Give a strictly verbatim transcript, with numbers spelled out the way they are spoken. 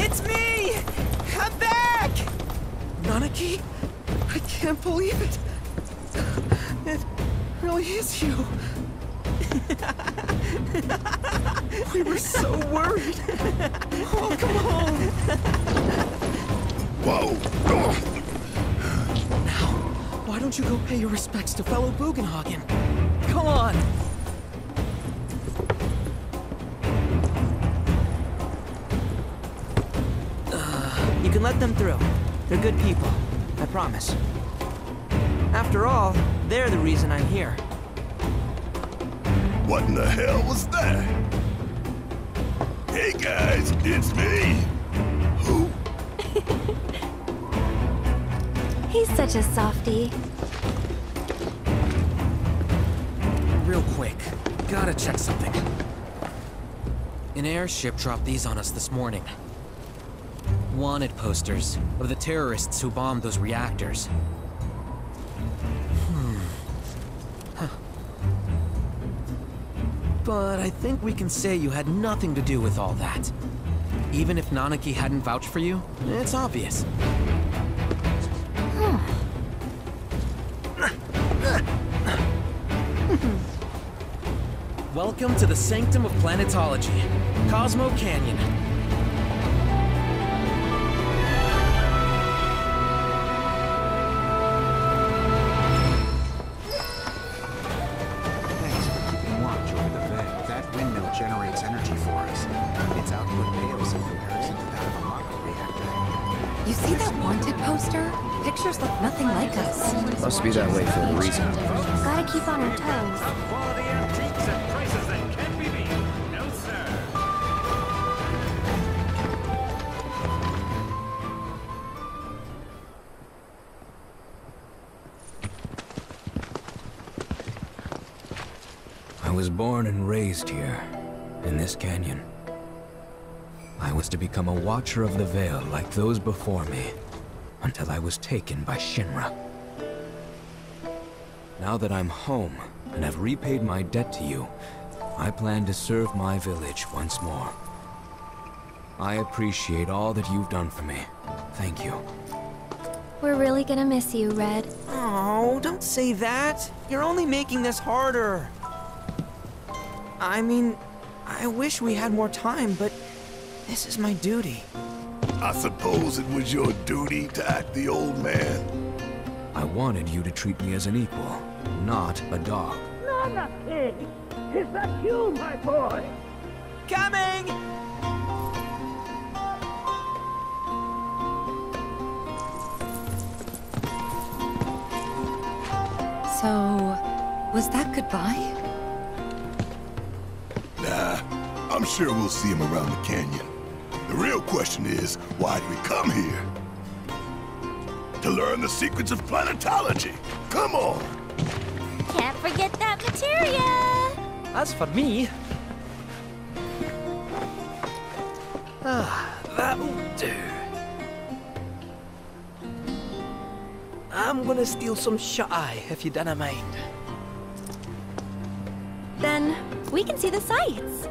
It's me! I'm back! Nanaki? I can't believe it. It really is you. We were so worried. Welcome home. Whoa! Now, why don't you go pay your respects to fellow Bugenhagen? Come on! Uh, you can let them through. They're good people. I promise. After all, they're the reason I'm here. What in the hell was that? Hey guys, it's me! Who? He's such a softie. Real quick, gotta check something. An airship dropped these on us this morning. Wanted posters of the terrorists who bombed those reactors. Hmm. Huh. But I think we can say you had nothing to do with all that. Even if Nanaki hadn't vouched for you, it's obvious. Welcome to the Sanctum of Planetology, Cosmo Canyon. Thanks for keeping watch over the veil. That windmill generates energy for us. Its output pales in comparison to that of a model reactor. You see that wanted poster? Pictures look nothing like us. Must be that way for a reason. Gotta keep on our toes. I was born and raised here, in this canyon. I was to become a Watcher of the Veil like those before me, until I was taken by Shinra. Now that I'm home, and have repaid my debt to you, I plan to serve my village once more. I appreciate all that you've done for me. Thank you. We're really gonna miss you, Red. Oh, don't say that! You're only making this harder! I mean, I wish we had more time, but this is my duty. I suppose it was your duty to act the old man. I wanted you to treat me as an equal, not a dog. Not a pig! Is that you, my boy? Coming! So, was that goodbye? I'm sure we'll see him around the canyon. The real question is, why did we come here? To learn the secrets of planetology. Come on! Can't forget that materia! As for me... Ah, that'll do. I'm gonna steal some shut-eye, if you don't mind. Then, we can see the sights.